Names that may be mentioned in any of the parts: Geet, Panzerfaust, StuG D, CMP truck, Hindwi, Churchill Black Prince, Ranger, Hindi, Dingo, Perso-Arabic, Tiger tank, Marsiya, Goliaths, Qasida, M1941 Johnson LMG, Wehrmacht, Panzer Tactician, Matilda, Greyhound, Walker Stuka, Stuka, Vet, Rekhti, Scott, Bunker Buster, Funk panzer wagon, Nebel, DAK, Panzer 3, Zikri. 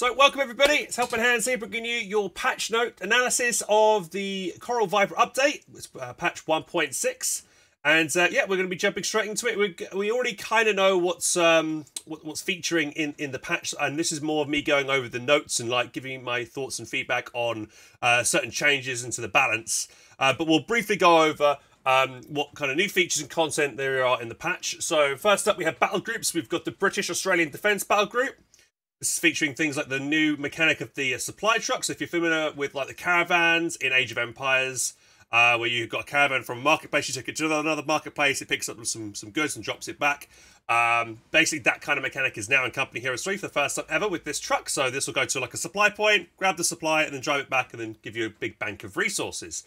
So welcome everybody, it's Helping Hands here bringing you your patch note analysis of the Coral Viper update. It's patch 1.6, and yeah, we're going to be jumping straight into it. We already kind of know what's featuring in the patch, and this is more of me going over the notes and like giving my thoughts and feedback on certain changes into the balance. But we'll briefly go over what kind of new features and content there are in the patch. So first up, we have battle groups. We've got the British Australian Defence Battle Group. This is featuring things like the new mechanic of the supply truck. So if you're familiar with like the caravans in Age of Empires, where you've got a caravan from a marketplace, you take it to another marketplace, it picks up some goods and drops it back. Basically, that kind of mechanic is now in Company Heroes 3 for the first time ever with this truck. So this will go to like a supply point, grab the supply, and then drive it back, and then give you a big bank of resources.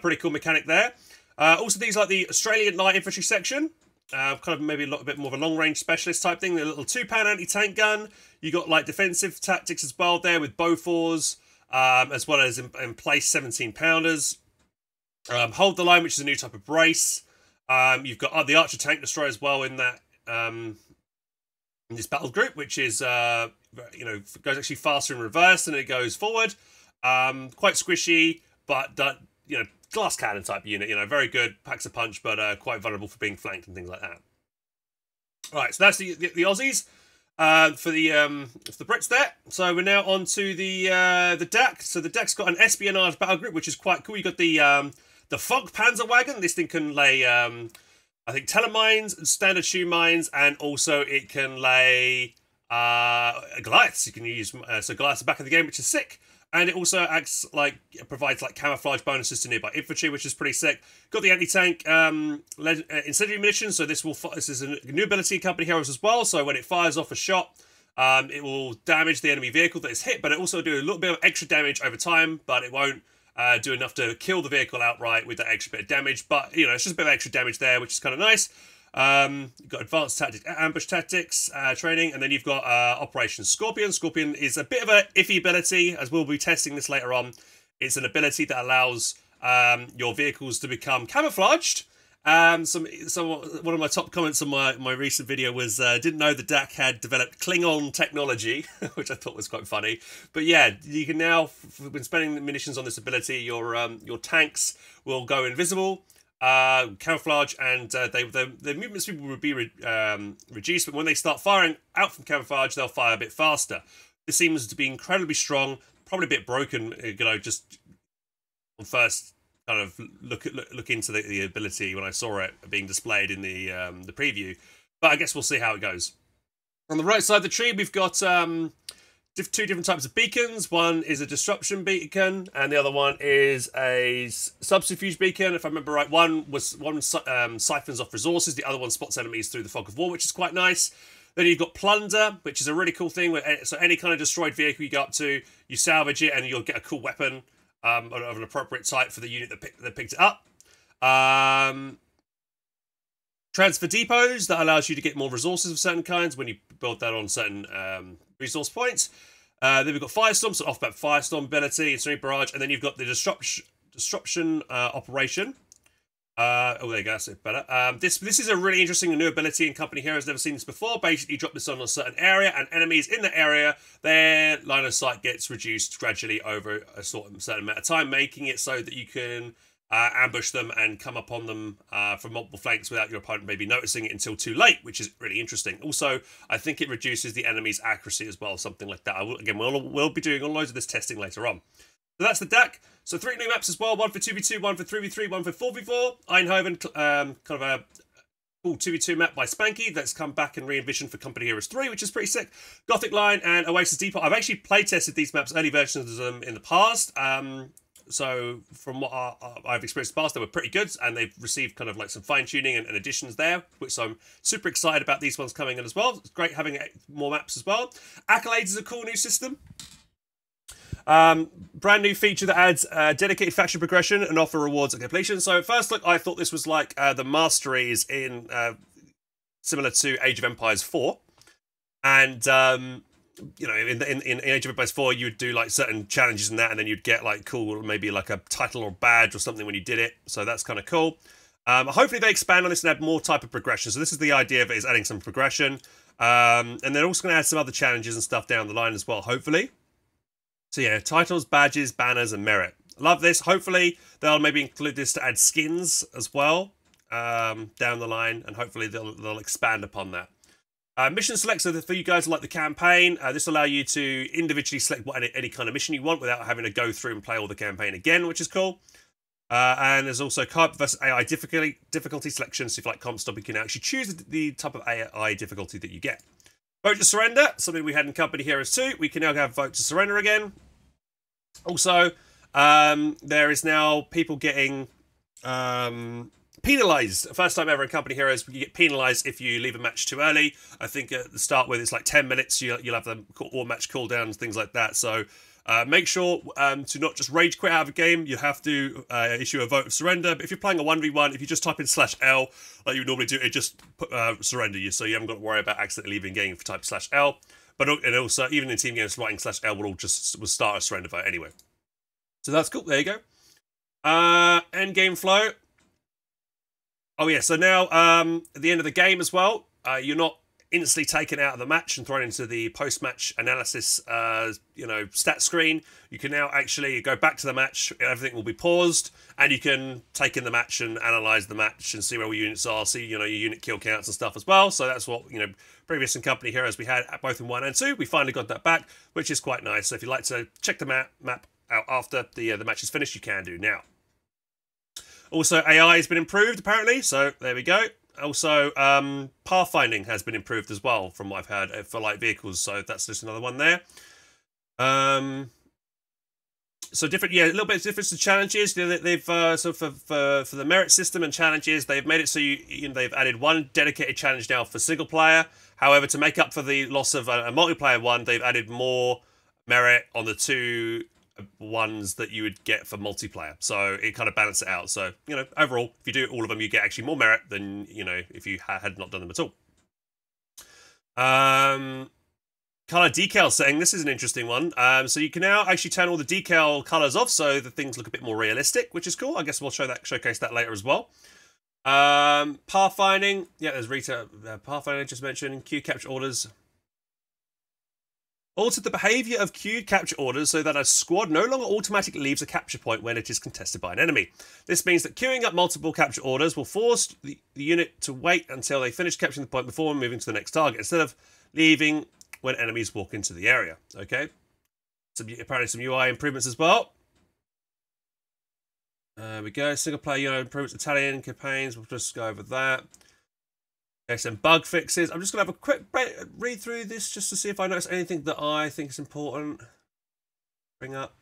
Pretty cool mechanic there. Also, things like the Australian Light Infantry Section, kind of maybe a bit more of a long-range specialist type thing. The little two-pound anti-tank gun. You got like defensive tactics as well there with Bofors, as well as in place 17-pounders. Hold the line, which is a new type of brace. You've got the Archer tank destroyer as well in that in this battle group, which is you know, goes actually faster in reverse than it goes forward. Quite squishy, but you know, glass cannon type unit, you know, very good, packs a punch, but quite vulnerable for being flanked and things like that. All right, so that's the Aussies. For the Brits there. So we're now on to the DAK. So the DAK's got an espionage battle group, which is quite cool. You got the Funk panzer wagon. This thing can lay I think telemines and standard shoe mines, and also it can lay Goliaths. You can use so Goliaths are back in the game, which is sick. And it also acts like, provides like camouflage bonuses to nearby infantry, which is pretty sick. Got the anti-tank incendiary munitions, so this is a new ability in Company Heroes as well. So when it fires off a shot, it will damage the enemy vehicle that is hit, but it also do a little bit of extra damage over time, but it won't do enough to kill the vehicle outright with that extra bit of damage. But you know, it's just a bit of extra damage there, which is kind of nice. You've got advanced tactics, ambush tactics training, and then you've got Operation Scorpion. Scorpion is a bit of an iffy ability, as we'll be testing this later on. It's an ability that allows your vehicles to become camouflaged. One of my top comments on my recent video was, didn't know the DAK had developed Klingon technology, which I thought was quite funny. But yeah, you can now, when spending the munitions on this ability, your tanks will go invisible, camouflage, and the movement speed will be reduced, but when they start firing out from camouflage, they'll fire a bit faster. This seems to be incredibly strong, probably a bit broken, you know, just on first kind of look into the ability when I saw it being displayed in the preview, but I guess we'll see how it goes. On the right side of the tree, we've got two different types of beacons. One is a disruption beacon, and the other one is a subterfuge beacon. If I remember right, one siphons off resources, the other one spots enemies through the fog of war, which is quite nice. Then you've got plunder, which is a really cool thing. So any kind of destroyed vehicle you go up to, you salvage it, and you'll get a cool weapon of an appropriate type for the unit that picked it up. Transfer depots, that allows you to get more resources of certain kinds when you build that on certain resource points. Then we've got Firestorm, so off-map Firestorm ability, Incendiary Barrage, and then you've got the Disruption Operation. Oh, there you go, that's it better. This is a really interesting new ability in Company Heroes, never seen this before. Basically, you drop this on a certain area, and enemies in the area, their line of sight gets reduced gradually over a certain amount of time, making it so that you can ambush them and come upon them from multiple flanks without your opponent maybe noticing it until too late, which is really interesting. Also, I think it reduces the enemy's accuracy as well, something like that. We'll be doing all loads of this testing later on. So that's the DAK. So three new maps as well, one for 2v2, one for 3v3, one for 4v4. Eindhoven, kind of a cool 2v2 map by Spanky that's come back and re-envisioned for Company Heroes 3, which is pretty sick. Gothic Line and Oasis Depot. I've actually playtested these maps, early versions of them in the past. So from what I've experienced in the past, they were pretty good, and they've received kind of like some fine-tuning and additions there, which I'm super excited about these ones coming in as well. It's great having more maps as well. Accolades is a cool new system. Brand new feature that adds dedicated faction progression and offer rewards at completion. So at first look, I thought this was like the masteries in similar to Age of Empires 4. And you know, in Age of Empires 4, you would do like certain challenges and that, and then you'd get like cool, maybe like a title or badge or something when you did it. So that's kind of cool. Hopefully they expand on this and add more type of progression. So this is the idea of it, is adding some progression. And they're also going to add some other challenges and stuff down the line as well, hopefully. So yeah, titles, badges, banners, and merit. Love this. Hopefully they'll maybe include this to add skins as well down the line, and hopefully they'll expand upon that. Mission select, so for you guys who like the campaign, this will allow you to individually select what any kind of mission you want without having to go through and play all the campaign again, which is cool. And there's also comp versus AI difficulty selection, so if you like comp stuff, you can actually choose the type of AI difficulty that you get. Vote to surrender, something we had in Company Heroes 2. We can now have vote to surrender again. Also, there is now people getting penalised. First time ever in Company Heroes, you get penalised if you leave a match too early. I think at the start with it's like 10 minutes, you'll have them all match cooldowns, things like that. So make sure to not just rage quit out of a game. You have to issue a vote of surrender. But if you're playing a 1v1, if you just type in /L like you would normally do, it just surrender you. So you haven't got to worry about accidentally leaving game if you type /L. But and also, even in team games, writing /L will start a surrender vote anyway. So that's cool. There you go. End game flow. Oh yeah, so now at the end of the game as well, you're not instantly taken out of the match and thrown into the post-match analysis, stat screen. You can now actually go back to the match. Everything will be paused, and you can take in the match and analyze the match and see where all units are, see your unit kill counts and stuff as well. So that's what previous in Company Heroes we had both in 1 and 2. We finally got that back, which is quite nice. So if you'd like to check the map out after the match is finished, you can do now. Also, AI has been improved, apparently, so there we go. Also, pathfinding has been improved as well, from what I've heard, for light vehicles, so that's just another one there. So different, yeah, a little bit of difference to challenges. They've so for the merit system and challenges, they've made it so they've added one dedicated challenge now for single player. However, to make up for the loss of a multiplayer one, they've added more merit on the two ones that you would get for multiplayer, so it kind of balances it out. So overall, if you do all of them, you get actually more merit than if you had not done them at all. Color decal setting, this is an interesting one. So you can now actually turn all the decal colors off, so the things look a bit more realistic, which is cool. I guess we'll showcase that later as well. Pathfinding, yeah, there's Rita pathfinding just mentioned. Queue capture orders. Altered the behaviour of queued capture orders so that a squad no longer automatically leaves a capture point when it is contested by an enemy. This means that queuing up multiple capture orders will force the unit to wait until they finish capturing the point before moving to the next target, instead of leaving when enemies walk into the area. Okay. So apparently some UI improvements as well. There we go. Single player improvements, Italian campaigns. We'll just go over that. Some bug fixes. I'm just going to have a quick read through this just to see if I notice anything that I think is important. Bring up.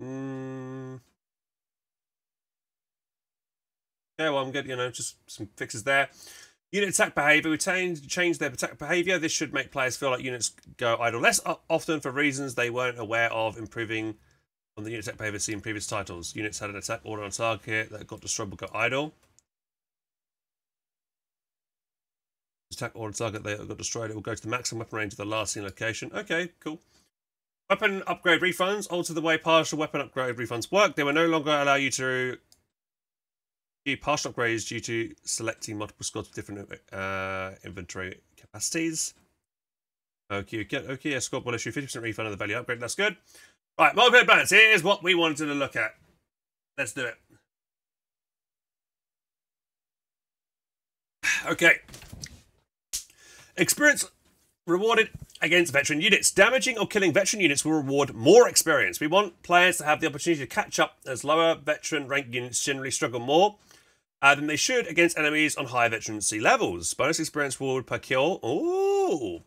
Okay, well, I'm good. Just some fixes there. Unit attack behaviour. We changed their attack behaviour. This should make players feel like units go idle less often for reasons they weren't aware of, improving on the unit attack behavior seen in previous titles. Units had an attack order on target that got destroyed but got idle. Attack order on target that got destroyed, it will go to the maximum weapon range of the last seen location. Okay, cool. Weapon upgrade refunds. Alter the way partial weapon upgrade refunds work. They will no longer allow you to do partial upgrades due to selecting multiple squads with different inventory capacities. Okay, a squad will issue 50% refund of the value upgrade. That's good. Right, multiplayer balance. Here's what we wanted to look at. Let's do it. Okay. Experience rewarded against veteran units. Damaging or killing veteran units will reward more experience. We want players to have the opportunity to catch up, as lower veteran rank units generally struggle more than they should against enemies on high veterancy levels. Bonus experience reward per kill. Ooh.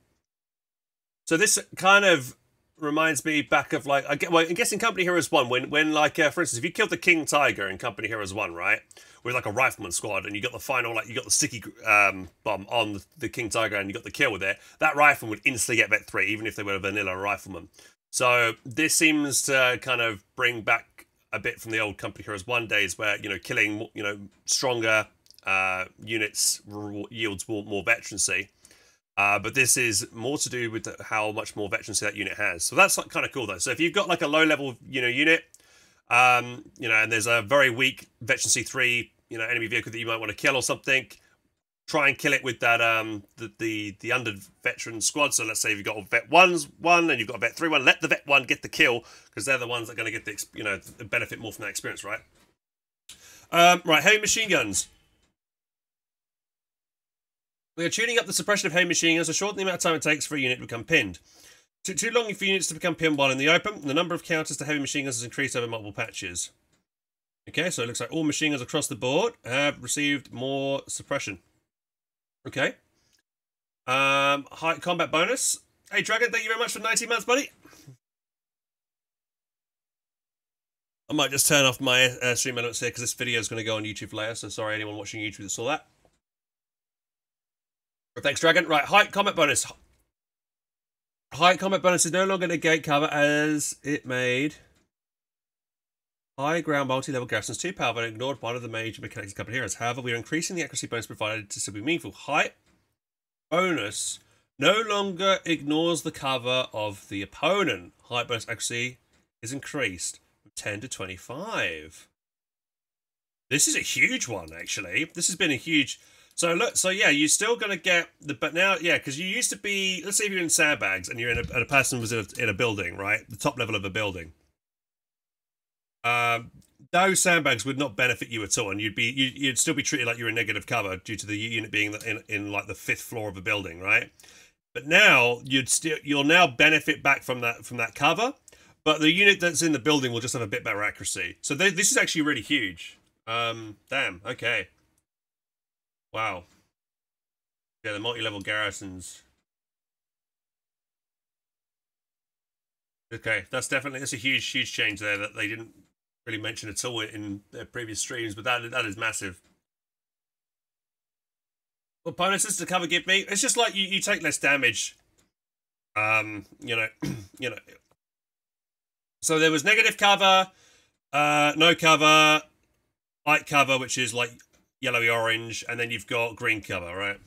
So this kind of reminds me back of, like, I guess in Company Heroes 1, when like, for instance, if you killed the King Tiger in Company Heroes 1, right, with like a rifleman squad, and you got the final, like, you got the sticky bomb on the King Tiger and you got the kill with it, that rifleman would instantly get Vet 3, even if they were a vanilla rifleman. So this seems to kind of bring back a bit from the old Company Heroes 1 days where, killing, stronger units yields more veterancy. But this is more to do with how much more veterancy that unit has. So that's, like, kind of cool, though. So if you've got, like, a low-level, unit, and there's a very weak veterancy 3, you know, enemy vehicle that you might want to kill or something. Try and kill it with that the under veteran squad. So let's say if you've got a vet 1 and you've got a vet 3-1. Let the vet 1 get the kill because they're the ones that are going to get the, you know, benefit more from that experience, right? Right, heavy machine guns. We are tuning up the suppression of heavy machine guns to shorten the amount of time it takes for a unit to become pinned. Too long for units to become pinned while in the open. The number of counters to heavy machine guns has increased over multiple patches. Okay, so it looks like all machine guns across the board have received more suppression. Okay. High combat bonus. Hey, Dragon, thank you very much for 19 months, buddy. I might just turn off my stream elements here because this video is going to go on YouTube later. So sorry, anyone watching YouTube that saw that. Thanks, Dragon. Right, height combat bonus. Height combat bonus is no longer negate cover as it made high ground multi-level garrisons too powerful and ignored one of the major mechanics of Company Heroes. However, we are increasing the accuracy bonus provided to still be meaningful. Height bonus no longer ignores the cover of the opponent. Height bonus accuracy is increased from 10 to 25. This is a huge one, actually. This has been a huge... So look, so yeah, you're still gonna get the, but now, yeah, because you used to be, let's say if you're in sandbags and you're in a person was in a building, right, the top level of a building. Those sandbags would not benefit you at all, and you'd be, you'd still be treated like you're in negative cover due to the unit being in like the 5th floor of a building, right? But now you'll now benefit back from that cover, but the unit that's in the building will just have a bit better accuracy. So this is actually really huge. Damn. Okay. Wow. Yeah, the multi-level garrisons. Okay, that's a huge, huge change there that they didn't really mention at all in their previous streams, but that is massive. What bonuses to cover give me? It's just like you take less damage. You know, you know. So there was negative cover, no cover, light cover, which is like yellowy orange, and then you've got green cover, right?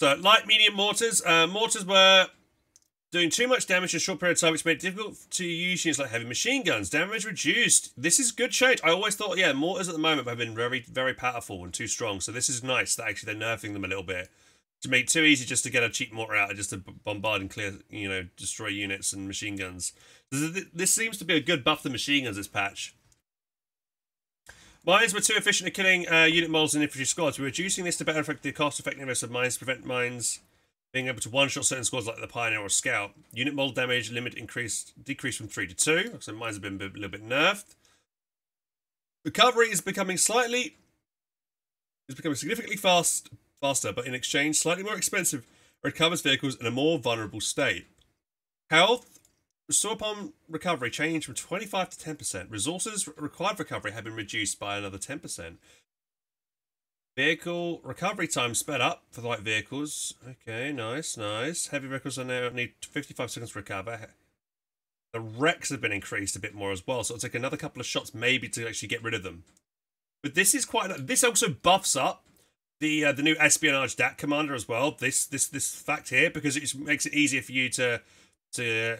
So light medium mortars. Mortars were doing too much damage in a short period of time, which made it difficult to use units like heavy machine guns. Damage reduced. This is good change. I always thought, yeah, mortars at the moment have been very, very powerful and too strong. So this is nice that actually they're nerfing them a little bit to make it too easy just to get a cheap mortar out and just to bombard and clear, you know, destroy units and machine guns. This seems to be a good buff to machine guns, this patch. Mines were too efficient at killing unit models and infantry squads. We're reducing this to better affect the cost effectiveness of mines to prevent mines being able to one-shot certain squads like the Pioneer or Scout. Unit model damage limit decreased from 3 to 2. So mines have been a little bit nerfed. Recovery is becoming significantly faster, but in exchange slightly more expensive. Recovers vehicles in a more vulnerable state. Health restore upon recovery changed from 25 to 10%. Resources required for recovery have been reduced by another 10%. Vehicle recovery time sped up for light vehicles. Okay, nice, nice. Heavy vehicles are now need 55 seconds to recover. The wrecks have been increased a bit more as well, so it'll take another couple of shots maybe to actually get rid of them. But this is quite. This also buffs up the new espionage DAK commander as well. This fact here, because it makes it easier for you to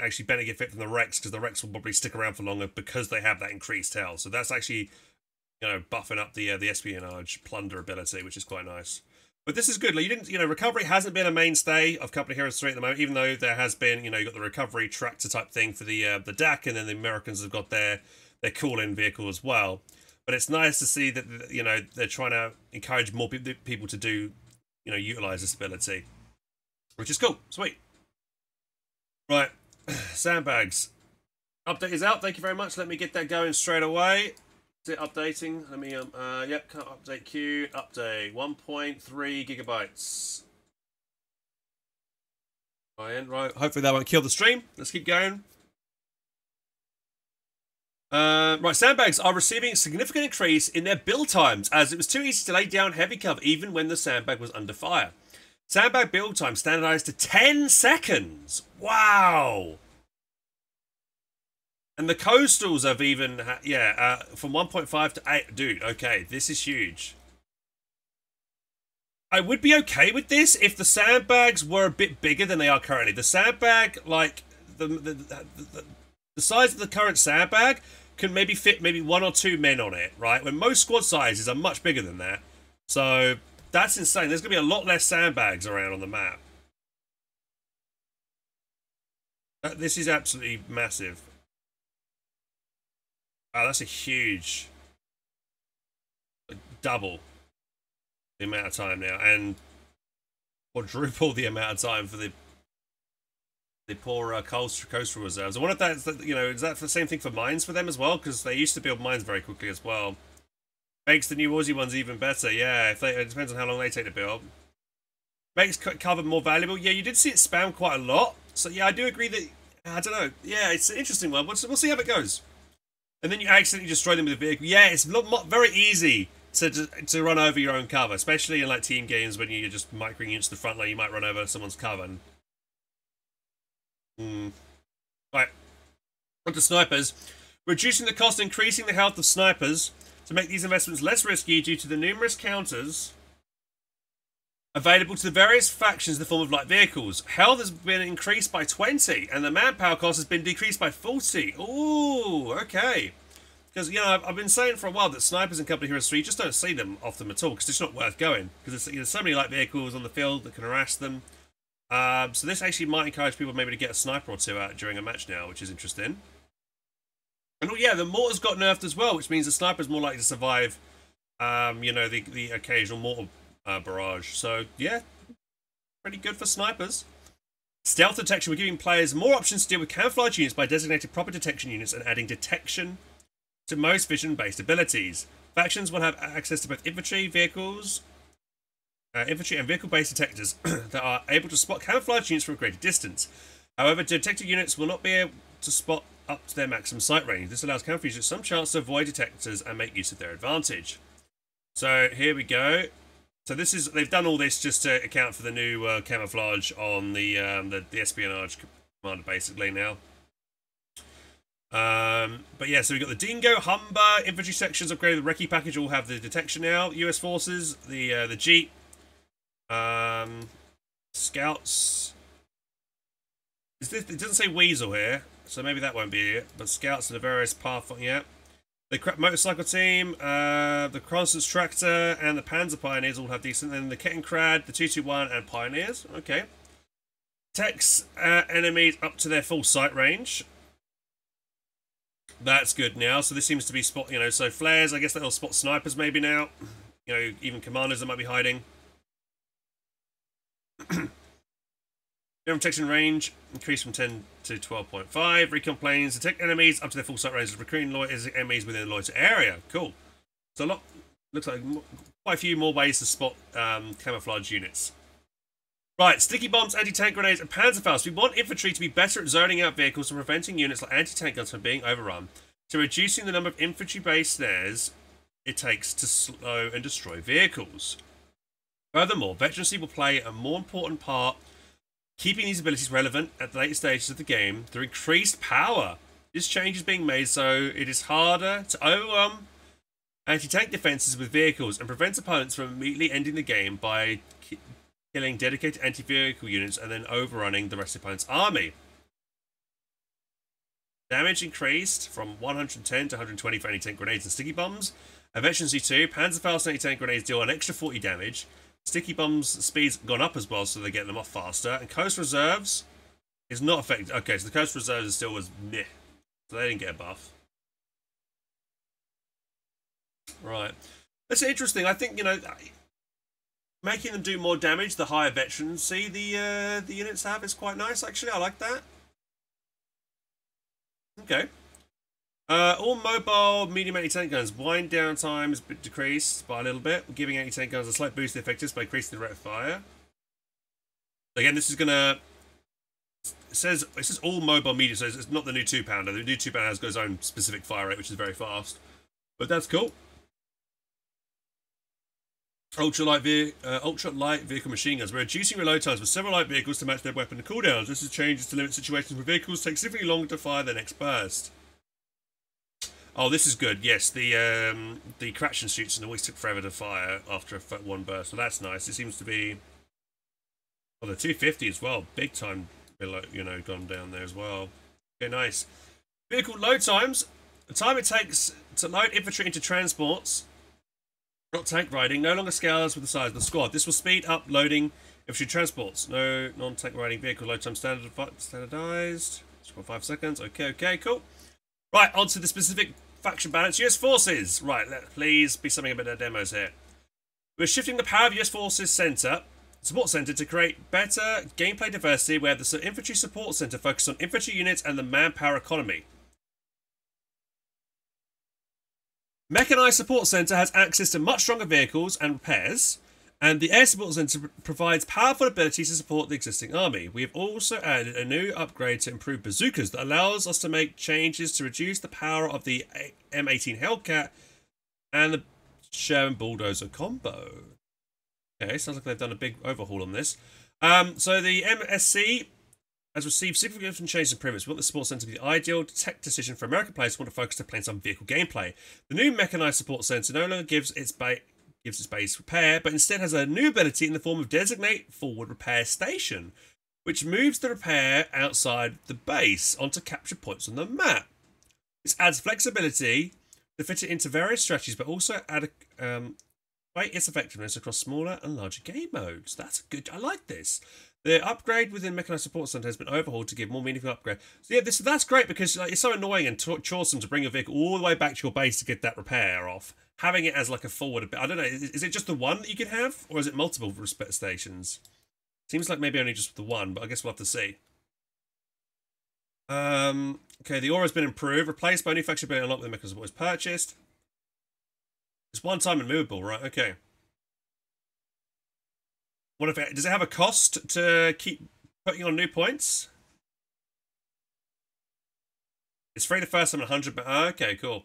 actually benefit from the Rex, because the Rex will probably stick around for longer because they have that increased health. So that's actually, you know, buffing up the espionage plunder ability, which is quite nice. But this is good. Like, you didn't, you know, recovery hasn't been a mainstay of Company Heroes 3 at the moment, even though there has been, you know, you got the recovery tractor type thing for the DAK, and then the Americans have got their call-in vehicle as well. But it's nice to see that, you know, they're trying to encourage more people to do, you know, utilize this ability, which is cool. Sweet. Right, sandbags. Update is out. Thank you very much. Let me get that going straight away. Is it updating? Let me, yep, can't update queue. Update 1.3 gigabytes. Right, hopefully that won't kill the stream. Let's keep going. Right, sandbags are receiving a significant increase in their build times as it was too easy to lay down heavy cover even when the sandbag was under fire. Sandbag build time standardized to 10 seconds. Wow! And the coastals have even, yeah, from 1.5 to 8. Dude, okay, this is huge. I would be okay with this if the sandbags were a bit bigger than they are currently. The sandbag, like, the The size of the current sandbag can maybe fit maybe 1 or 2 men on it, right? When most squad sizes are much bigger than that. So that's insane. There's going to be a lot less sandbags around on the map. This is absolutely massive. Wow, that's a huge double the amount of time now, and quadruple the amount of time for the poor coastal reserves. I wonder if that's, you know, is that the same thing for mines for them as well? Because they used to build mines very quickly as well. Makes the new Aussie ones even better. Yeah, if they, it depends on how long they take to build. Makes cover more valuable. Yeah, you did see it spam quite a lot. So yeah, I do agree that, I don't know. Yeah, it's an interesting one. We'll see how it goes. And then you accidentally destroy them with a vehicle. Yeah, it's not very easy to run over your own cover, especially in like team games when you're just microing into the front line. You might run over someone's cover. And... Right, on to snipers. Reducing the cost, increasing the health of snipers to make these investments less risky due to the numerous counters available to the various factions in the form of light vehicles. Health has been increased by 20 and the manpower cost has been decreased by 40. Ooh, okay. Because, you know, I've been saying for a while that snipers in Company Heroes 3, you just don't see them often at all because it's not worth going. Because there's so many light vehicles on the field that can harass them. So this actually might encourage people maybe to get a sniper or two out during a match now, which is interesting. And oh yeah, the mortars got nerfed as well, which means the sniper is more likely to survive, you know, the occasional mortar barrage. So yeah, pretty good for snipers. Stealth detection, we're giving players more options to deal with camouflage units by designating proper detection units and adding detection to most vision-based abilities. Factions will have access to both infantry vehicles. Infantry and vehicle-based detectors that are able to spot camouflage units from a greater distance. However, detected units will not be able to spot up to their maximum sight range. This allows camouflage units some chance to avoid detectors and make use of their advantage. So here we go. So this is, they've done all this just to account for the new camouflage on the espionage commander basically now. But yeah, so we've got the Dingo, Humber, infantry sections upgraded. The recce package all have the detection now. US forces, the Jeep. Scouts. Is this, it doesn't say Weasel here, so maybe that won't be it. But Scouts and the various path. Yeah, the crap motorcycle team, the Constance tractor, and the Panzer Pioneers all have decent. Then the Kettenkrad, the 221, and Pioneers. Okay. Detects enemies up to their full sight range. That's good now. So this seems to be spot. You know, so flares. I guess that'll spot snipers maybe now. You know, even commanders that might be hiding. Protection range increased from 10 to 12.5. Recon planes detect enemies up to their full sight range, recruiting loitering enemies within the loiter area. Cool. So a lot, looks like quite a few more ways to spot camouflage units. Right, sticky bombs, anti-tank grenades, and Panzerfaust. We want infantry to be better at zoning out vehicles and preventing units like anti-tank guns from being overrun. To reducing the number of infantry-based snares it takes to slow and destroy vehicles. Furthermore, veterancy will play a more important part keeping these abilities relevant at the later stages of the game through increased power. This change is being made so it is harder to overwhelm anti-tank defenses with vehicles and prevents opponents from immediately ending the game by killing dedicated anti-vehicle units and then overrunning the rest of the opponent's army. Damage increased from 110 to 120 for anti-tank grenades and sticky bombs. And veterancy 2, Panzerfaust anti-tank grenades deal an extra 40 damage. Sticky bombs speed's gone up as well, so they get them off faster. And coast reserves is not affected. Okay, so the coast reserves still was meh, so they didn't get a buff. Right, that's interesting. I think, you know, making them do more damage the higher veterancy the units have is quite nice. Actually, I like that. Okay. All mobile medium anti-tank guns. Wind down time is decreased by a little bit, giving anti-tank guns a slight boost in effectiveness by increasing the rate of fire. Again, this is gonna. It says all mobile medium, so it's not the new 2-pounder. The new 2-pounder has got its own specific fire rate, which is very fast. But that's cool. Ultra light vehicle machine guns. We're reducing reload times for several light vehicles to match their weapon cooldowns. This is changes to limit situations where vehicles take significantly longer to fire their next burst. Oh, this is good. Yes, the correction shoots always took forever to fire after one burst, so that's nice. It seems to be, well, the 250 as well, big time, you know, gone down there as well. Okay, nice. Vehicle load times. The time it takes to load infantry into transports, not tank riding, no longer scales with the size of the squad. This will speed up loading infantry transports. No non-tank riding vehicle load time standardised. 5 seconds. Okay, cool. Right, on to the specific faction balance. US forces. Right, please be something about our demos here. We're shifting the power of US forces centre, support centre, to create better gameplay diversity where the infantry support centre focuses on infantry units and the manpower economy. Mechanised support centre has access to much stronger vehicles and repairs, and the air support centre provides powerful abilities to support the existing army. We have also added a new upgrade to improve bazookas that allows us to make changes to reduce the power of the M18 Hellcat and the Sherman Bulldozer combo. Okay, sounds like they've done a big overhaul on this. So the MSC has received significant changes and improvements. We want the support centre to be the ideal tech decision for American players who want to focus their plans on vehicle gameplay. The new mechanised support centre no longer gives its base repair, but instead has a new ability in the form of designate forward repair station, which moves the repair outside the base onto capture points on the map. This adds flexibility to fit it into various strategies, but also add its effectiveness across smaller and larger game modes. That's good. I like this. The upgrade within Mechanized Support Center has been overhauled to give more meaningful upgrade. So yeah, that's great, because like, it's so annoying and choresome to bring your vehicle all the way back to your base to get that repair off. Having it as like a forward, I don't know, is it just the one that you can have, or is it multiple respect stations? Seems like maybe only just the one, but I guess we'll have to see. Okay, the aura's been improved, replaced by a new faction ability unlocked with the mechanism always purchased. It's one time and movable, right? Okay. What if it, does it have a cost to keep putting on new points? It's free the first time at 100, but okay, cool.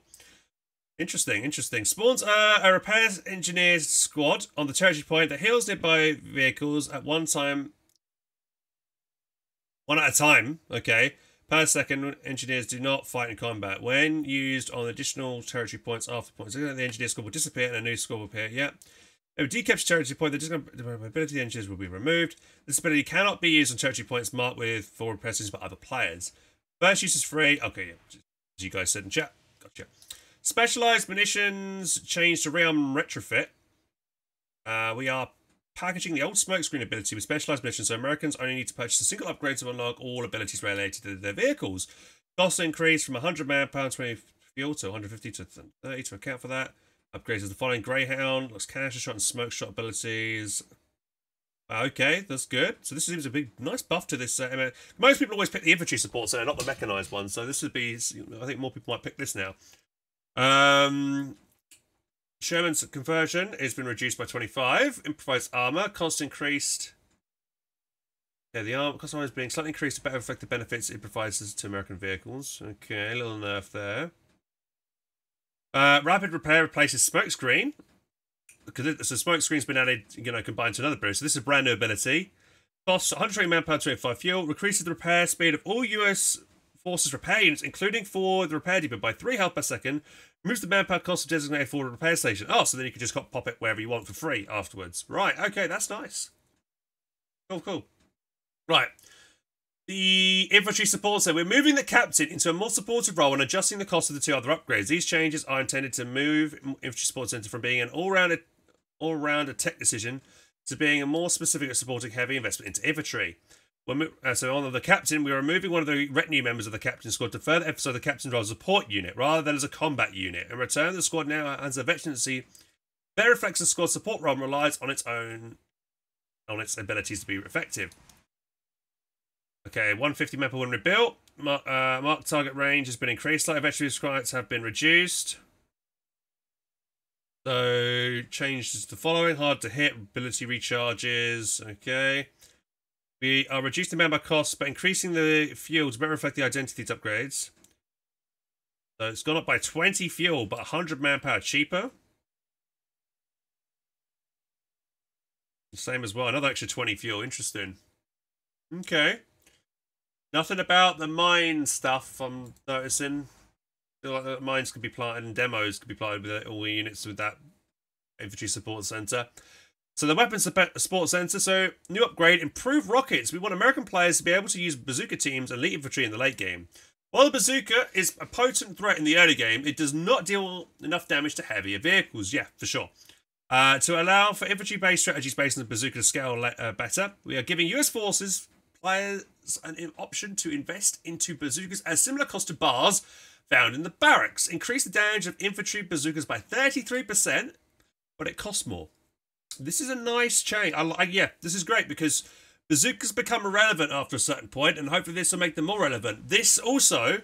Interesting. Spawns a repair engineer's squad on the territory point that heals nearby vehicles at one at a time, okay, per second. Engineers do not fight in combat. When used on additional territory points after points, the engineer squad will disappear and a new squad will appear, yeah. If decapture territory point, the ability of the engineers will be removed. This ability cannot be used on territory points marked with forward presses by other players. First use is free, okay, yeah, as you guys said in chat, gotcha. Specialized munitions changed to rearm retrofit. We are packaging the old smokescreen ability with specialized munitions, so Americans only need to purchase a single upgrade to unlock all abilities related to their vehicles. Costs increased from 100 manpound 20 fuel to 150 to 30 to account for that. Upgrades of the following: Greyhound, looks cannon shot and smoke shot abilities. Okay, that's good. So this seems a big, nice buff to this. Most people always pick the infantry support center, not the mechanized one. So this would be, I think more people might pick this now. Sherman's conversion has been reduced by 25. Improvised armor cost increased. Yeah, the armor cost is being slightly increased to better reflect the benefits it provides to American vehicles. Okay, a little nerf there. Rapid repair replaces smokescreen, because so smokescreen's been added, combined to another boost. So this is a brand new ability. Costs 120 manpower, 25 fuel. Increases the repair speed of all US forces repair units, including for the repair depot, by 3 health per second. Removes the manpower cost of designated forward repair station. Oh, so then you can just pop it wherever you want for free afterwards. Right, okay, that's nice. Cool. Right. The infantry support center. We're moving the captain into a more supportive role and adjusting the cost of the 2 other upgrades. These changes are intended to move infantry support center from being an all-rounder tech decision to being a more specific at supporting heavy investment into infantry. So on the captain, we are removing one of the retinue members of the captain squad to further emphasize the captain's role as a support unit rather than as a combat unit. In return, the squad now has a veterancy that reflects the squad support role and relies on its abilities to be effective. Okay, 150 manpower when rebuilt. Mark target range has been increased. Light veteran sprites have been reduced. So changes the following: hard to hit, ability recharges. Okay. We are reducing the manpower costs, but increasing the fuel to better reflect the identities upgrades. So it's gone up by 20 fuel, but 100 manpower cheaper. Same as well, another extra 20 fuel. Interesting. Okay. Nothing about the mine stuff I'm noticing. I feel like the mines could be planted and demos could be planted with all the units with that infantry support centre. So the weapons support center, so new upgrade, improved rockets. We want American players to be able to use bazooka teams and elite infantry in the late game. While the bazooka is a potent threat in the early game, it does not deal enough damage to heavier vehicles. Yeah, for sure. To allow for infantry-based strategies based on the bazooka to scale better, we are giving US forces players an option to invest into bazookas at a similar cost to bars found in the barracks. Increase the damage of infantry bazookas by 33%, but it costs more. This is a nice change. Yeah, this is great because bazookas become irrelevant after a certain point, and hopefully this will make them more relevant. This also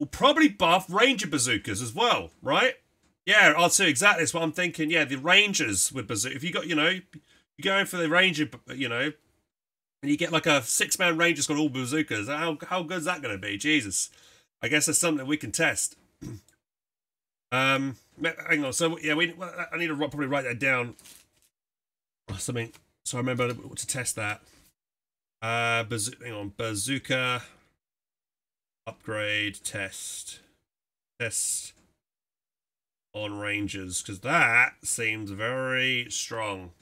will probably buff Ranger bazookas as well, right? Yeah, I'll see exactly. That's what I'm thinking. Yeah, the Rangers with bazooka. If you got, you know, you're going for the Ranger, you know, and you get like a 6-man Ranger's got all bazookas. How good is that going to be? Jesus, I guess that's something we can test. Hang on. So yeah, I need to probably write that down or something. So I remember to test that. Hang on, bazooka upgrade test on Rangers, because that seems very strong.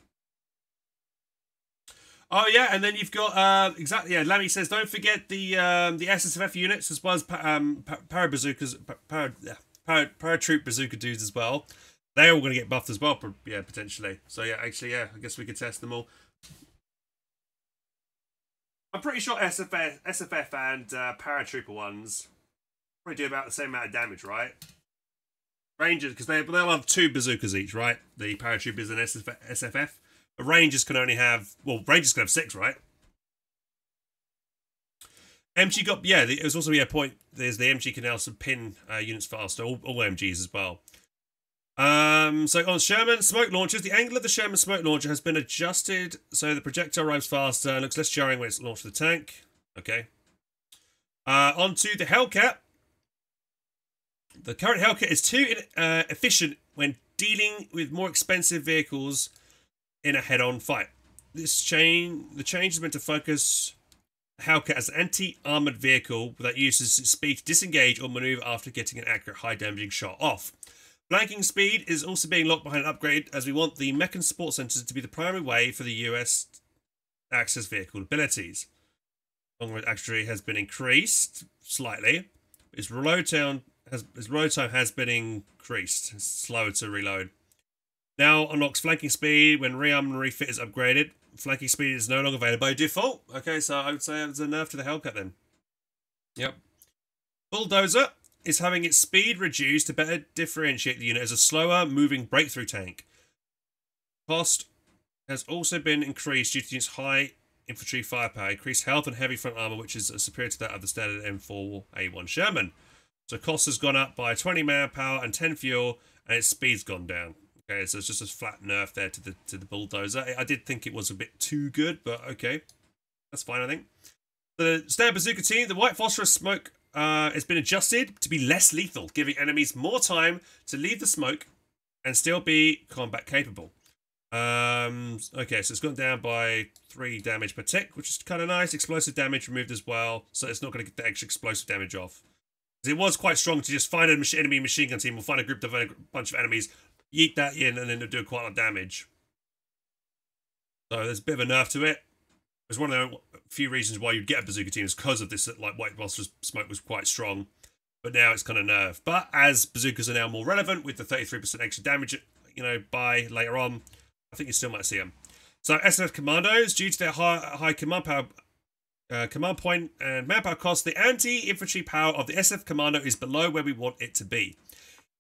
Oh yeah, and then you've got exactly. Yeah, Lammy says don't forget the SSF units as well as paratroop bazooka dudes as well. They're all going to get buffed as well, yeah, potentially. So, yeah, actually, yeah, I guess we could test them all. I'm pretty sure SFF and paratrooper ones probably do about the same amount of damage, right? Rangers, because they'll have 2 bazookas each, right? The paratroopers and SFF. But Rangers can only have, well, Rangers can have 6, right? MG got, yeah, it was also, yeah, point, there's the MG can also pin units faster, all MGs as well. So on Sherman smoke launchers, the angle of the Sherman smoke launcher has been adjusted so the projectile arrives faster and looks less jarring when it's launched with the tank. Okay. Onto the Hellcat. The current Hellcat is too efficient when dealing with more expensive vehicles in a head-on fight. The change is meant to focus Hellcat as an anti-armoured vehicle that uses its speed to disengage or manoeuvre after getting an accurate high-damaging shot off. Flanking speed is also being locked behind an upgrade as we want the mech and support centres to be the primary way for the US access vehicle abilities. Long-range artillery has been increased slightly. Its reload time has been increased. It's slower to reload. Now unlocks flanking speed when rearm and refit is upgraded. Flanking speed is no longer available by default. Okay, so I would say it's a nerf to the Hellcat then. Yep. Bulldozer is having its speed reduced to better differentiate the unit as a slower moving breakthrough tank. Cost has also been increased due to its high infantry firepower, increased health and heavy front armor, which is superior to that of the standard M4A1 Sherman. So cost has gone up by 20 manpower and 10 fuel, and its speed's gone down. Okay, so it's just a flat nerf there to the bulldozer. I did think it was a bit too good, but okay, that's fine, I think. The standard bazooka team, the white phosphorus smoke. It's been adjusted to be less lethal, giving enemies more time to leave the smoke and still be combat capable. Okay, so it's gone down by 3 damage per tick, which is kind of nice. Explosive damage removed as well, so it's not going to get the extra explosive damage off. It was quite strong to just find an enemy machine gun team, or find a group of a bunch of enemies, yeet that in, and then they'll do quite a lot of damage. So there's a bit of a nerf to it. There's one of the few reasons why you'd get a bazooka team is because of this, like, white phosphorus smoke was quite strong, but now it's kind of nerfed. But as bazookas are now more relevant with the 33% extra damage, you know, by later on, I think you still might see them. So SNF commandos, due to their high command power, command point and manpower cost, the anti-infantry power of the SF commando is below where we want it to be.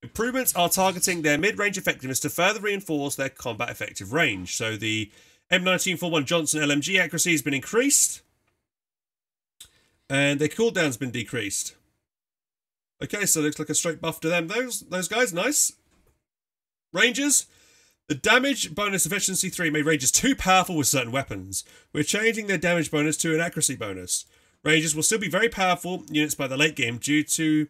Improvements are targeting their mid-range effectiveness to further reinforce their combat effective range. So the M1941 Johnson LMG accuracy has been increased, and their cooldown's been decreased. Okay, so it looks like a straight buff to them. Those guys, nice. Rangers, the damage bonus efficiency 3 made Rangers too powerful with certain weapons. We're changing their damage bonus to an accuracy bonus. Rangers will still be very powerful units by the late game due to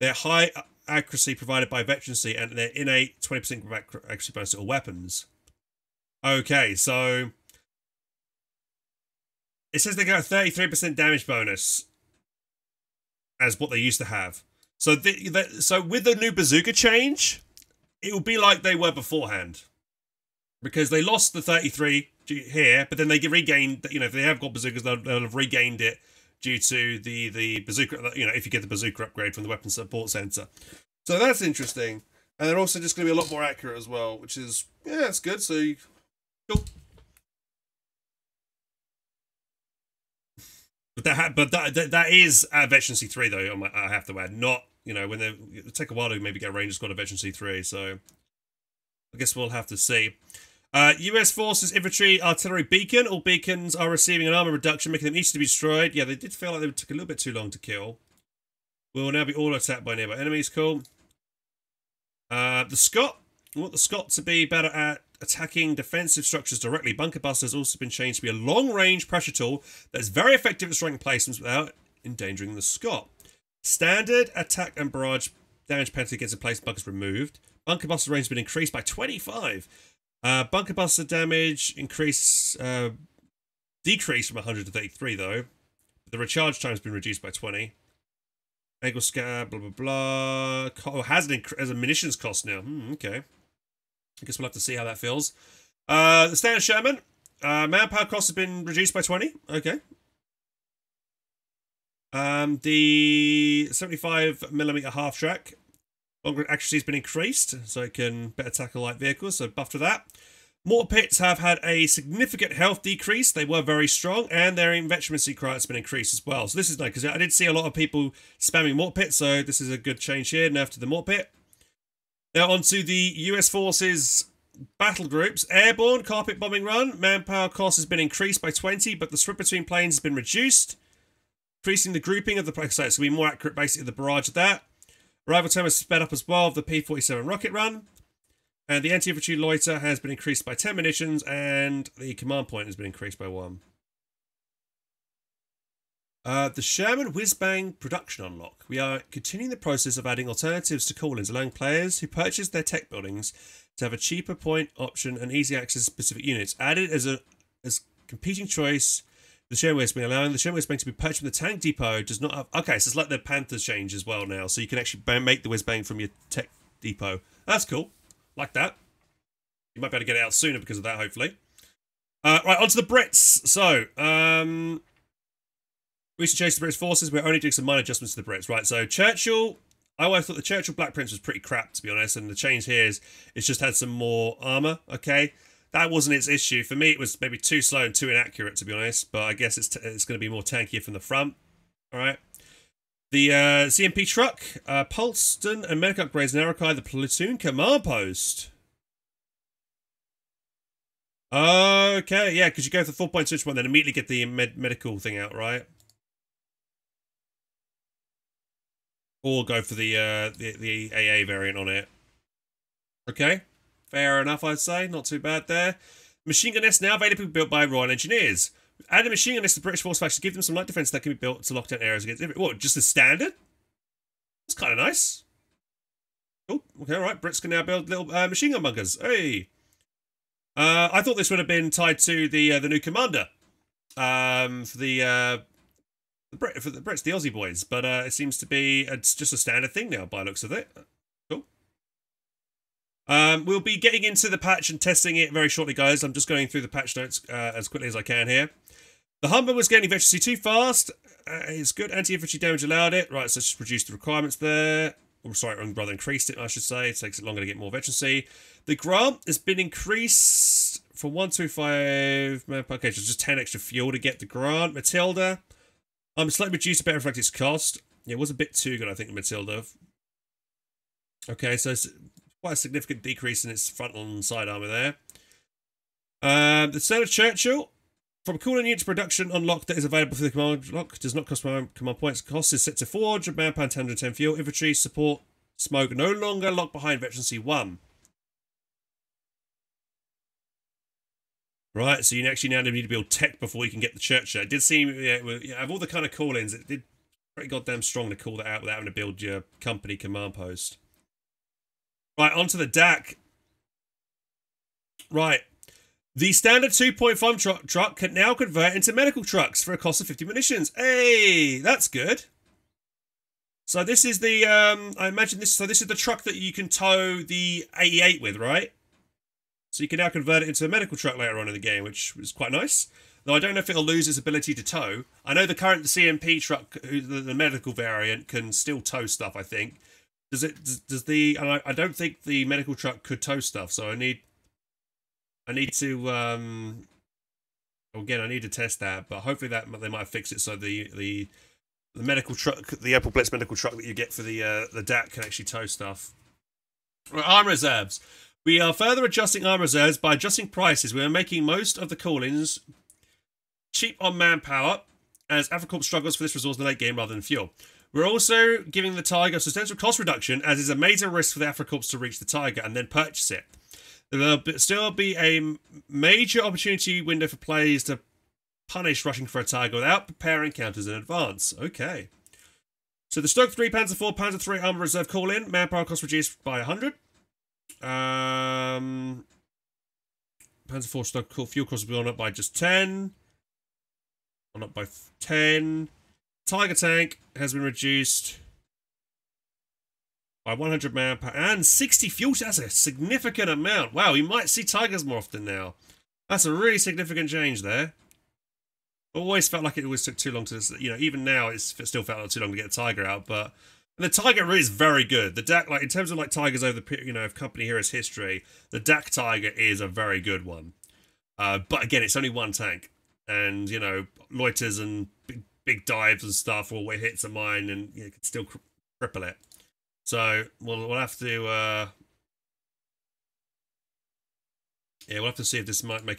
their high accuracy provided by veterancy and their innate 20% accuracy bonus to all weapons. Okay, so it says they got a 33% damage bonus as what they used to have. So so with the new bazooka change, it will be like they were beforehand, because they lost the 33 here, but then they regained. You know, if they have got bazookas, they'll have regained it due to the bazooka, you know, if you get the bazooka upgrade from the weapon support center. So that's interesting. And they're also just going to be a lot more accurate as well, which is, yeah, that's good. So, cool. But that is a Veteran C3 though, I have to add. Not, you know, when they take a while to maybe get a Ranger squad of Veteran C3, so I guess we'll have to see. US Forces Infantry Artillery Beacon. All beacons are receiving an armor reduction, making them easy to be destroyed. Yeah, they did feel like they took a little bit too long to kill. We will now be auto attacked by nearby enemies. Cool. The Scott. We want the Scott to be better at attacking defensive structures directly. Bunker Buster has also been changed to be a long-range pressure tool that is very effective at striking placements without endangering the Scott. Standard attack and barrage damage penalty against a place bunkers removed. Bunker Buster range has been increased by 25. Bunker Buster damage decreased from 133 though. The recharge time has been reduced by 20. Angle scab, blah blah blah. Oh, has a munitions cost now. Okay. I guess we'll have to see how that feels. The standard Sherman. Manpower cost has been reduced by 20. Okay. The 75mm half track. Long-range accuracy has been increased, so it can better tackle light vehicles, so buff to that. Mortar pits have had a significant health decrease. They were very strong, and their envetchmency cry has been increased as well. So this is nice, because I did see a lot of people spamming mortar pits, so this is a good change here, nerf to the mortar pit. Now onto the US Forces battle groups. Airborne carpet bombing run. Manpower cost has been increased by 20, but the split between planes has been reduced, increasing the grouping of the planes, so it's going to be more accurate, basically the barrage of that. Arrival time has sped up as well of the P-47 rocket run. And the anti-infantry loiter has been increased by 10 munitions, and the command point has been increased by 1. The Sherman Whizbang production unlock. We are continuing the process of adding alternatives to call-ins, allowing players who purchase their tech buildings to have a cheaper point option and easy access to specific units. Added as competing choice, the Sherman Whizbang, allowing the Sherman Whizbang to be purchased from the tank depot, does not have... Okay, so it's like the Panther change as well now, so you can actually make the Whizbang from your tech depot. That's cool. Like that. You might be able to get it out sooner because of that, hopefully. Right, on to the Brits. So, we should change the British forces. We're only doing some minor adjustments to the Brits, right? So Churchill, I always thought the Churchill Black Prince was pretty crap, to be honest. And the change here is it's just had some more armor. Okay, that wasn't its issue. For me, it was maybe too slow and too inaccurate, to be honest. But I guess it's going to be more tankier from the front. All right. The CMP truck, Polston and medic upgrades in Arakai, the platoon command post. Okay, yeah, because you go for 4.61, then immediately get the medical thing out, right? Or go for the AA variant on it. Okay, fair enough, I'd say. Not too bad there. Machine gun nests now available built by Royal Engineers. Add a machine gun nest to British Force Facts to give them some light defense that can be built to lock down areas against... What, just the standard? That's kind of nice. Cool, okay, all right. Brits can now build little machine gun bunkers. Hey! I thought this would have been tied to the new commander. For the Brits, the Aussie boys, but it seems to be it's just a standard thing now by the looks of it. Cool. We'll be getting into the patch and testing it very shortly, guys. I'm just going through the patch notes as quickly as I can here. The Humber was getting efficiency too fast. It's good anti-infantry damage allowed it. Right, so it's just reduced the requirements there. I'm sorry, rather increased it, I should say. It takes it longer to get more efficiency. The Grant has been increased from 1 to 5. Okay, so just 10 extra fuel to get the Grant. Matilda. Slightly reduced to better reflect its cost. Yeah, it was a bit too good, I think, Matilda. Okay, so it's quite a significant decrease in its front and side armor there. The standard Churchill. From calling unit to production unlock that is available for the command block. Does not cost command points. Cost is set to 400 manpower, 110 fuel. Infantry support smoke no longer locked behind Veteran C1. Right, so you actually now need to build tech before you can get the Churchill. It did seem, yeah, of all the kind of call-ins, it did pretty goddamn strong to call that out without having to build your company command post. Right, onto the DAK. Right. The standard 2.5 truck can now convert into medical trucks for a cost of 50 munitions. Hey, that's good. So this is the, I imagine this, so this is the truck that you can tow the 88 with, right? So you can now convert it into a medical truck later on in the game, which is quite nice. though I don't know if it'll lose its ability to tow. I know the current CMP truck, the medical variant, can still tow stuff, I think. I don't think the medical truck could tow stuff, so I need to test that, but hopefully that they might fix it so the medical truck, the Apple Blitz medical truck that you get for the DAK can actually tow stuff. Right, arm reserves. We are further adjusting arm reserves by adjusting prices. We are making most of the call-ins cheap on manpower as Afrika Korps struggles for this resource in the late game rather than fuel. We're also giving the Tiger substantial cost reduction as it's a major risk for the Afrika Korps to reach the Tiger and then purchase it. There will still be a major opportunity window for players to punish rushing for a Tiger without preparing counters in advance. Okay. So the Stoke 3, Panzer 4, Panzer 3 armor reserve call-in. Manpower cost reduced by 100. Panzer 4 Stoke fuel cost will be on up by just 10. On up by 10. Tiger tank has been reduced by 100 manpower and 60 fuel. That's a significant amount. Wow, you might see Tigers more often now. That's a really significant change there. Always felt like it always took too long to, you know, even now it still felt like too long to get a Tiger out. But and the Tiger is very good. The DAK, like in terms of like Tigers over the, you know, of Company Heroes history, the DAK Tiger is a very good one. But again, it's only one tank, and you know, loiters and big dives and stuff, or where it hits a mine, and you know, can still cripple it. So we'll have to we'll have to see if this might make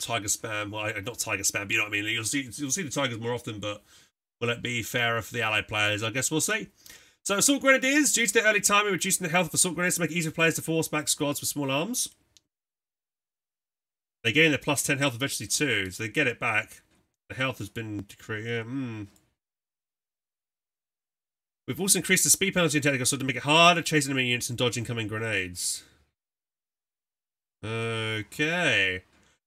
Tiger spam. Well, not Tiger spam, but you know what I mean. You'll see the Tigers more often, but will it be fairer for the allied players? I guess we'll see. So assault grenadiers, due to their early timing, reducing the health of assault grenadiers to make it easier for players to force back squads with small arms. They gain their plus 10 health eventually too, so they get it back. The health has been decreased. Yeah, We've also increased the speed penalty in tactical assault to make it harder chasing enemy units and dodging incoming grenades. Okay.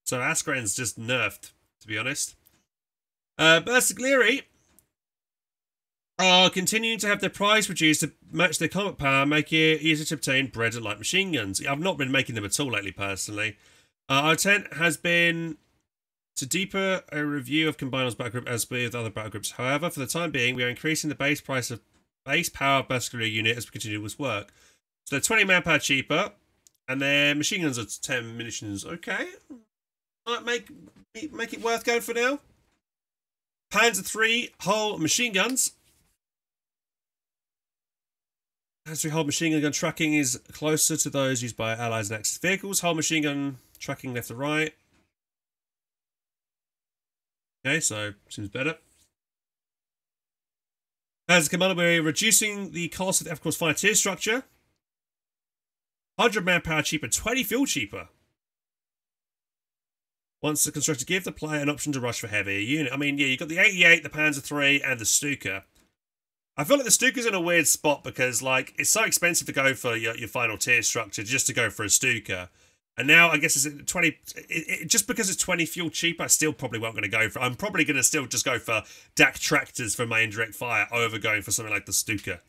So Askren's just nerfed, to be honest. Bursaglieri are continuing to have their price reduced to match their combat power, making it easier to obtain bread and light machine guns. I've not been making them at all lately, personally. Our intent has been to deeper a review of Combiners Battle Group as with other battle groups. However, for the time being, we are increasing the base price of base power of Bursaglieri unit as we continue with work. So they're 20 manpower cheaper, and their machine guns are 10 munitions. Okay. Might make it worth going for now. Panzer 3 hull machine guns. Panzer 3 hull machine gun tracking is closer to those used by allies and Axis vehicles. Hull machine gun tracking left to right. Okay, so seems better. Panzer Commander, we're reducing the cost of the Afrika Korps fire tier structure. 100 manpower cheaper, 20 fuel cheaper. Once the constructor give the player an option to rush for heavier unit. I mean, yeah, you've got the 88, the Panzer 3, and the Stuka. I feel like the Stuka's in a weird spot because, like, it's so expensive to go for your final tier structure just to go for a Stuka. And now, I guess, it's 20... just because it's 20 fuel cheap, I still probably won't going to go for... I'm probably going to still just go for DAK tractors for my indirect fire over going for something like the Stuka.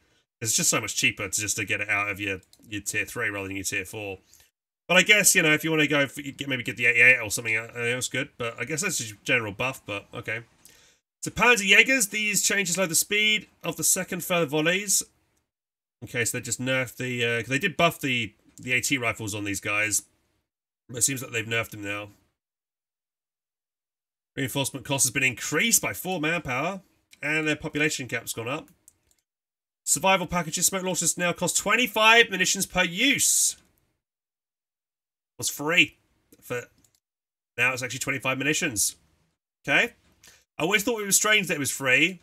It's just so much cheaper to just to get it out of your tier 3 rather than your tier 4. But I guess, you know, if you want to go, maybe get the 88 or something else good. But I guess that's just a general buff, but okay. So Panzerjägers, these changes lower the speed of the second further volleys. Okay, so they just nerfed the... they did buff the AT rifles on these guys. But it seems like they've nerfed them now. Reinforcement cost has been increased by 4 manpower. And their population cap's gone up. Survival packages, smoke launchers now cost 25 munitions per use. Was free for now, it's actually 25 munitions. Okay, I always thought it was strange that it was free.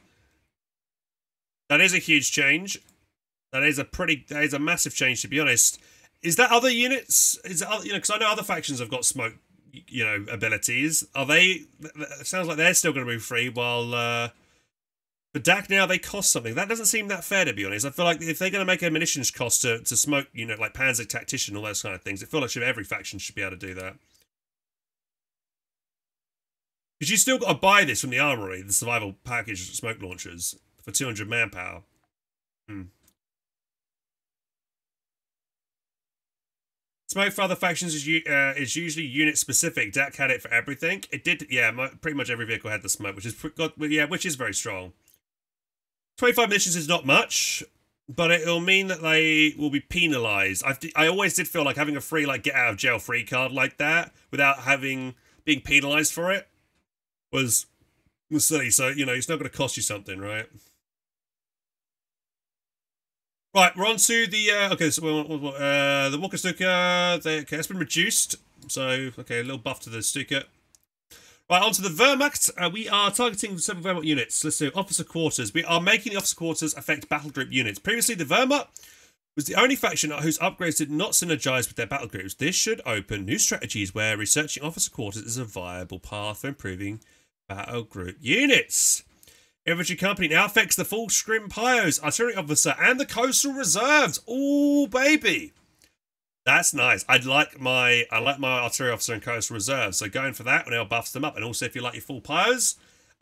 That is a huge change. That is a massive change, to be honest. Is that other units? Is that other, you know, because I know other factions have got smoke, you know, abilities. Are they? It sounds like they're still going to be free. While for DAK now they cost something. That doesn't seem that fair, to be honest. I feel like if they're going to make a munitions cost to smoke, you know, like Panzer Tactician, all those kind of things, I feel like every faction should be able to do that. Because you still got to buy this from the armory, the survival package smoke launchers, for 200 manpower. Hmm. Smoke for other factions is usually unit specific. DAK had it for everything. It did, yeah. Pretty much every vehicle had the smoke, which is very strong. 25 missions is not much, but it'll mean that they will be penalised. I always did feel like having a free like get out of jail free card like that without being penalised for it was silly. So you know it's not going to cost you something, right? Right, we're on to the, okay, so the Walker Stuka, okay, that's been reduced, so, okay, a little buff to the Stuka. Right, on to the Wehrmacht, we are targeting several Wehrmacht units. Let's do Officer Quarters. We are making the Officer Quarters affect battle group units. Previously, the Wehrmacht was the only faction whose upgrades did not synergize with their battle groups. This should open new strategies where researching Officer Quarters is a viable path for improving battle group units. Infantry Company now affects the full Scrim Pyos, Artillery Officer, and the Coastal Reserves. Ooh, baby. That's nice. I like my Artillery Officer and Coastal Reserves. So going for that now buffs them up. And also if you like your full Pyos,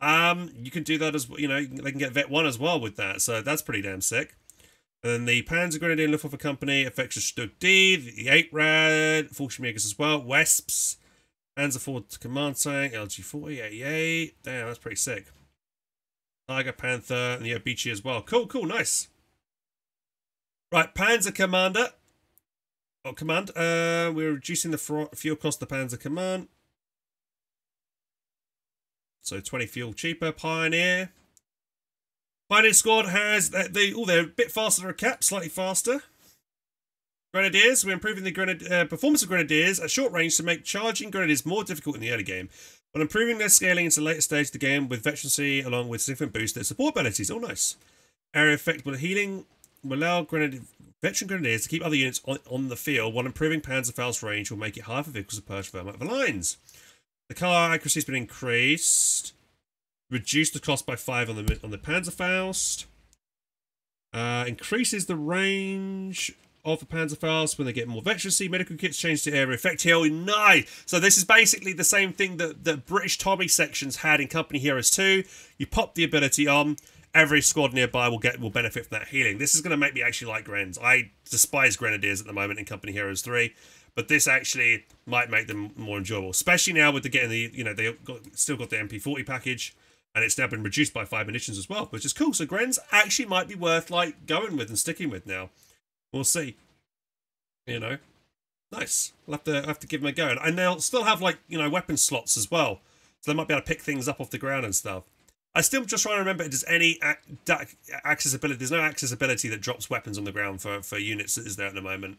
you can do that as well. You know, they can get Vet 1 as well with that. So that's pretty damn sick. And then the Panzer Grenadier Luftwaffe Company affects the Stuka D, the 8-Rad, Fallschirmjägers as well, Wesps, Panzer 4 Command Tank, LG-40, 88. Damn, that's pretty sick. Tiger, Panther, and the Obichi as well. Cool, cool, nice. Right, Panzer Commander. Oh, Command. We're reducing the fuel cost of the Panzer Command. So 20 fuel cheaper. Pioneer. Pioneer Squad has... they're a bit faster than a cap, slightly faster. Grenadiers. We're improving the performance of Grenadiers at short range to make charging Grenadiers more difficult in the early game. While improving their scaling into the later stage of the game with veterancy along with significant boost to their support abilities. Oh, nice. Area effect with healing will allow veteran Grenadiers to keep other units on the field while improving Panzerfaust range will make it harder for vehicles to purge Wehrmacht of the lines. The car accuracy has been increased. Reduced the cost by 5 on the Panzerfaust. Increases the range of the Panzerfaust when they get more veterancy. Medical kits change to area effect heal. Nice! So this is basically the same thing that the British Tommy sections had in Company Heroes 2. You pop the ability on, every squad nearby will benefit from that healing. This is going to make me actually like Grens. I despise Grenadiers at the moment in Company Heroes 3, but this actually might make them more enjoyable, especially now with the getting the, you know, still got the MP40 package, and it's now been reduced by 5 munitions as well, which is cool. So Grens actually might be worth like going with and sticking with now. We'll see. You know. Nice. I'll have to give them a go. And they'll still have, like, you know, weapon slots as well. So they might be able to pick things up off the ground and stuff. I still just trying to remember, does any accessibility... There's no accessibility that drops weapons on the ground for units that is there at the moment.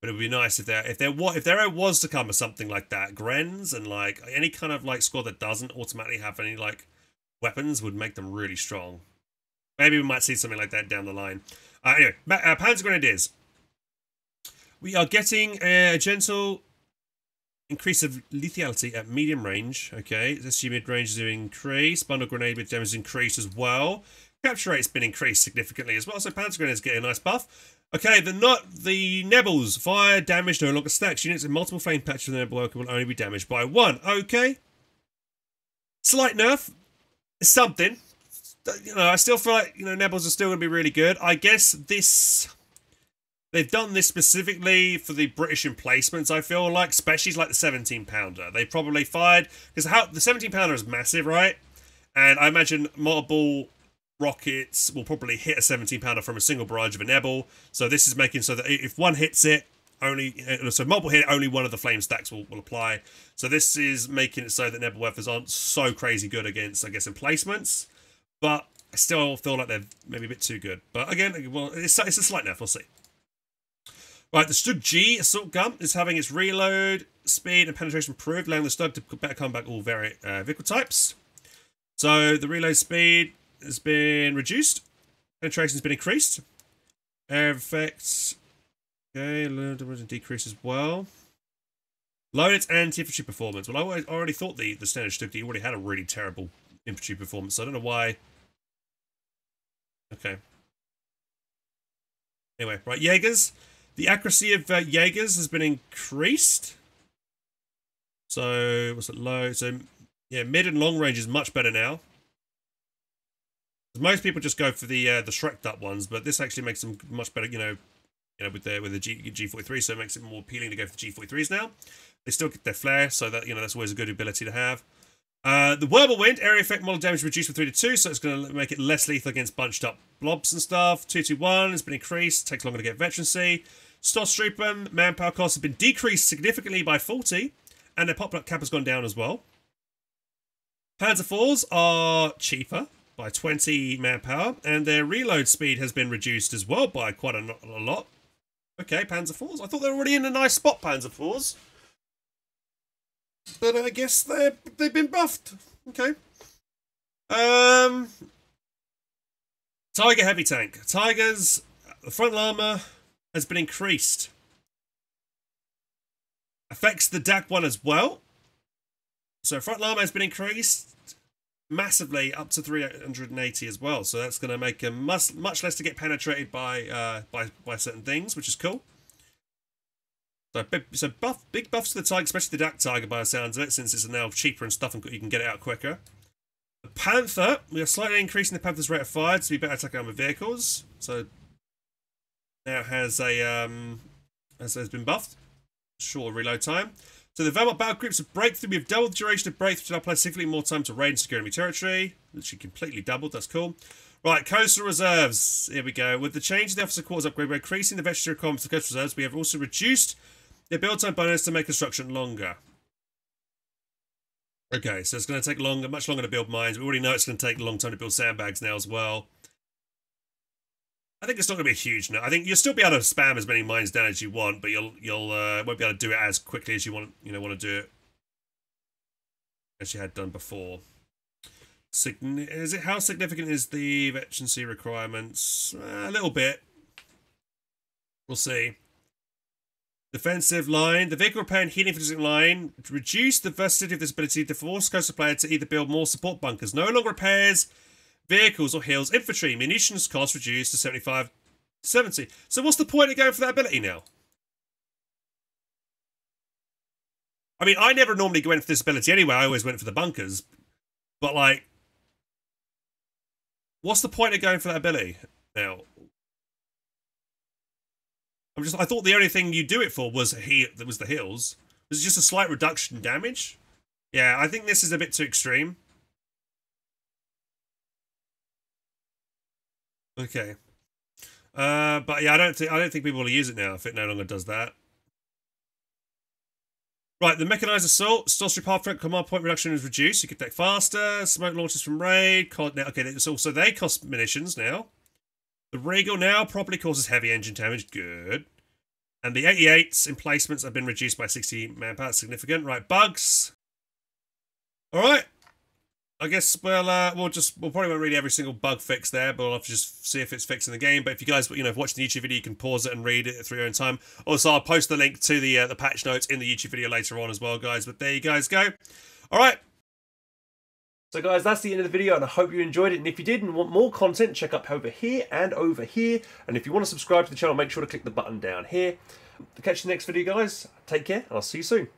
But it would be nice if there was to come or something like that. Grens and, like, any kind of, like, squad that doesn't automatically have any, like, weapons would make them really strong. Maybe we might see something like that down the line. Anyway, Panzer Grenadiers. We are getting a gentle increase of lethality at medium range. Okay, let's see, mid-range is increased. Bundle grenade with damage is increased as well. Capture rate's been increased significantly as well, so Panzer Grenadiers get a nice buff. Okay, the Nebels. Fire damage no longer stacks. Units in multiple flame patches of the Nebel will only be damaged by 1. Okay. Slight nerf. Something. You know, I still feel like, you know, Nebels are still going to be really good. I guess they've done this specifically for the British emplacements, I feel like, especially like the 17-pounder. They probably fired, because the 17-pounder is massive, right? And I imagine multiple rockets will probably hit a 17-pounder from a single barrage of a Nebel. So this is making so that if one hits it, multiple hit, only one of the flame stacks will apply. So this is making it so that Nebel weapons aren't so crazy good against, I guess, emplacements. But I still feel like they're maybe a bit too good. But again, well, it's a slight nerf. We'll see. Right, the Stug G Assault Gun is having its reload, speed, and penetration improved, allowing the Stug to better combat all various vehicle types. So the reload speed has been reduced. Penetration has been increased. Air effects. Okay, load damage decrease as well. Load its anti-infantry performance. Well, I already thought the standard Stug D already had a really terrible infantry performance, so I don't know why. Okay. Anyway, right, Jaegers. The accuracy of Jaegers has been increased. So, what's it low? So, yeah, mid and long range is much better now. Most people just go for the shreked up ones, but this actually makes them much better, you know, you know, with the G43, so it makes it more appealing to go for the G43s now. They still get their flare, so that, you know, that's always a good ability to have. The whirlwind area effect model damage reduced from 3 to 2, so it's going to make it less lethal against bunched up blobs and stuff. 2 to 1 has been increased. Takes longer to get veterancy. Stormtrooper manpower costs have been decreased significantly by 40, and their pop-up cap has gone down as well. Panzer 4s are cheaper by 20 manpower, and their reload speed has been reduced as well by quite a lot. Okay, Panzer 4s. I thought they were already in a nice spot, Panzer 4s. But I guess they've been buffed. Okay. Tiger heavy tank. Tigers, the frontal armor has been increased. Affects the DAK one as well. So frontal armor has been increased massively up to 380 as well. So that's going to make them much less to get penetrated by certain things, which is cool. So big buffs to the Tiger, especially the DAK Tiger by the sounds of it, since it's now cheaper and stuff and you can get it out quicker. The Panther, we are slightly increasing the Panther's rate of fire to be better attack armored vehicles. So now has a, has been buffed. Shorter reload time. So the Wehrmacht battle groups of breakthrough, we've doubled the duration of breakthrough to apply significantly more time to raid and secure enemy territory. Literally completely doubled, that's cool. Right, coastal reserves, here we go. With the change of the officer quarters upgrade, we're increasing the veterancy requirements of coastal reserves. We have also reduced the build time bonus to make construction longer. Okay, so it's going to take longer, much longer to build mines. We already know it's going to take a long time to build sandbags now as well. I think it's not going to be a huge no. I think you'll still be able to spam as many mines down as you want, but you won't be able to do it as quickly as you want to do it as you had done before. How significant is the veterancy requirements? A little bit. We'll see. Defensive line, the vehicle repair and healing defensive line, reduce the versatility of this ability to force coastal player to either build more support bunkers, no longer repairs, vehicles or heals infantry. Munitions cost reduced to 70. So what's the point of going for that ability now? I mean, I never normally went for this ability anyway. I always went for the bunkers. But like, what's the point of going for that ability now? I thought the only thing you do it for was the hills. Was it just a slight reduction in damage? Yeah, I think this is a bit too extreme. Okay, but yeah, I don't think people will use it now if it no longer does that. Right, the mechanized assault, Stormtrooper half threat command point reduction is reduced. You can attack faster. Smoke launchers from raid. Okay, so they cost munitions now. The Regal now properly causes heavy engine damage. Good. And the 88s emplacements have been reduced by 60 manpower. Significant. Right, bugs. All right. I guess we'll probably won't read every single bug fix there, but we'll have to just see if it's fixed in the game. But if you guys, you know, if watching the YouTube video, you can pause it and read it through your own time. Also, I'll post the link to the patch notes in the YouTube video later on as well, guys. But there you guys go. All right. So guys, that's the end of the video and I hope you enjoyed it. And if you did and want more content, check up over here and over here. And if you want to subscribe to the channel, make sure to click the button down here. Catch you in the next video, guys. Take care and I'll see you soon.